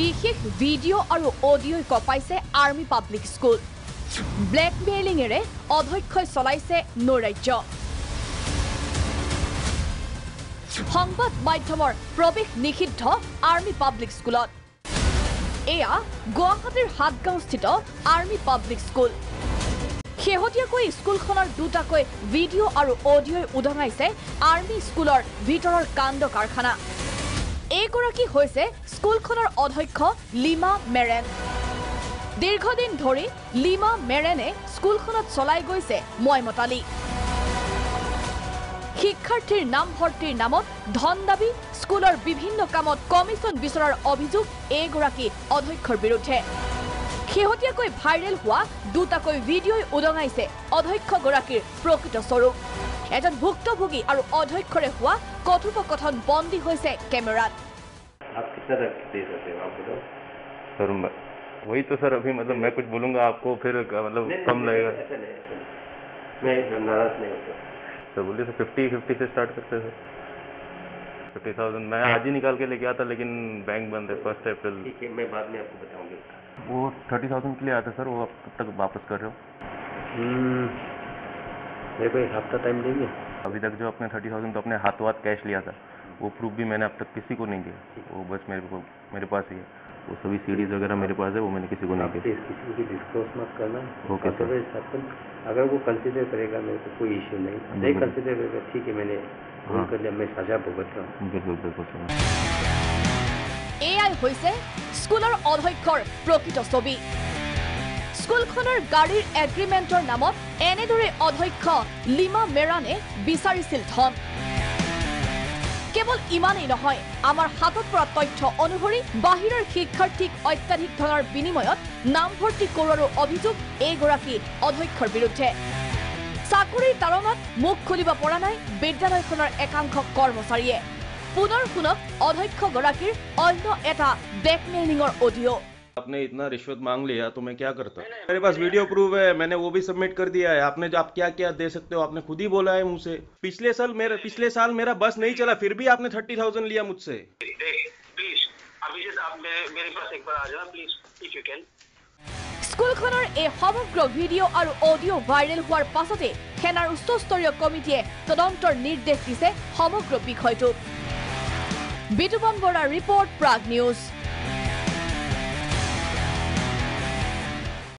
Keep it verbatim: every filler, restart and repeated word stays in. বিশেষ ভিডিও আৰু অডিঅ কপাইছে আৰ্মি পাব্লিক স্কুল ব্ল্যাকমেইলিং এৰে অধ্যক্ষই চলাইছে নৈৰাজ্য সংবাদ মাধ্যমৰ প্ৰৱেশ নিষিদ্ধ আৰ্মি পাব্লিক স্কুলত এয়া গুৱাহাটীৰ হাতগাঁওস্থিত আৰ্মি পাব্লিক স্কুল শেহতীয়াকৈ স্কুলখনৰ দুটাকৈ ভিডিঅ আৰু অডিঅ উদঙাইছে আৰ্মি স্কুলৰ ভিতৰৰ কাণ্ড কাৰখানা एगराकी होइसे स्कूलखনৰ अध्यक्ष लीमा मेरेन दीर्घदिन धरि लीमा मेरेने स्कूलखনত चलाई গৈছে ময়মতালি শিক্ষাৰ্থীৰ নাম ভৰ্তিৰ নামত ধন দাবী স্কুলৰ বিভিন্ন কামত কমিশন বিচাৰৰ অভিযোগ এগৰাকী অধ্যক্ষৰ বিৰুদ্ধে শেহতীয়াকৈ ভাইৰেল হোৱা দুটাকৈ ভিডিঅ উদঙাইছে অধ্যক্ষগৰাকীৰ প্ৰকৃত স্বৰূপ एजन भुक्तभोगी और अध्यक्षरे हुआ कथोपकथन बंदी होइसे कैमरात। आप कितना तक देख सकते हो? आप बताओ सर। वही तो सर, अभी मतलब मैं कुछ बोलूँगा आपको फिर मतलब कम लगेगा। मैं नाराज नहीं होता सर। बोलिए सर, फिफ्टी फिफ्टी से स्टार्ट करते हैं सर। फिफ्टी थाउजेंड मैं आज ही निकाल के लेके आता, लेकिन बैंक बंद है फर्स्ट अप्रैल। ठीक है, मैं बाद में आपको बताऊँगी। वो थर्टी थाउजेंड के लिए आता सर, वो आप कब तक वापस कर रहे हो? मेरे को एक हफ्ता टाइम देंगे। अभी तक जो अपने थर्टी थाउजेंड तो अपने हाथों हाथ कैश लिया था, वो प्रूफ भी मैंने अब तक किसी को नहीं दिया। वो बस मेरे को मेरे पास ही है, वो सभी सीडीज वगैरह मेरे पास है, वो मैंने किसी को नहीं दिया। किसी को डिस्क्लोज मत करना। Okay sir. अगर वो कंसिडर करेगा मेरे को कोई इश्यू नहीं, नहीं कंसिडर करेगा ठीक है, मैंने फोन कर लिया, मैं सजा भुगत रहा हूँ। बिल्कुल बिल्कुल। एआई হৈছে স্কুলৰ অধ্যক্ষৰ প্ৰকৃত ছবি। স্কুলখনৰ গাড়ীৰ এগ্রিমেন্টৰ নামত এনেদৰে অধ্যক্ষ লীমা মেৰানে বিচাৰিছিল ধন। কেৱল ইমানেই নহয়, আমাৰ হাতত পৰা তথ্য অনুসৰি বাহিৰৰ শিক্ষাৰ্থীক অত্যাধিক ধনৰ বিনিময়ত নামভৰ্তি কৰাৰ অভিযোগ এগৰাকী অধ্যক্ষৰ বিৰুদ্ধে। চাকৰিৰ তাৰণত মুখ খুলিব পৰা নাই বিদ্যালয়খনৰ একাংশ কৰ্মচাৰীয়ে। পুনৰ পুনৰ অধ্যক্ষগৰাকীৰ অন্য এটা ব্লেকমেইলিংৰ অডিঅ। आपने इतना रिश्वत मांग लिया तो मैं क्या करता? मेरे पास वीडियो प्रूफ है, मैंने वो भी सबमिट कर दिया है। आपने जो आप क्या क्या दे सकते हो आपने खुद ही बोला है मुझसे। पिछले साल मेरा पिछले साल मेरा बस नहीं चला, फिर भी आपने थर्टी थाउजेंड लिया मुझसे। प्लीज अभी आप मेरे पास एक बार आ जाओ प्लीज, इफ यू कैन। স্কুলখনৰ এই সমগ্ৰ ভিডিঅ আৰু অডিঅ ভাইৰেল হোৱাৰ পাছতে সেনাৰ উচ্চস্তৰীয় কমিটিয়ে তদন্তৰ নিৰ্দেশ দিছে সমগ্ৰ বিষয়টো। বিতুপন বৰাৰ ৰিপৰ্ট, প্ৰাগ নিউজ।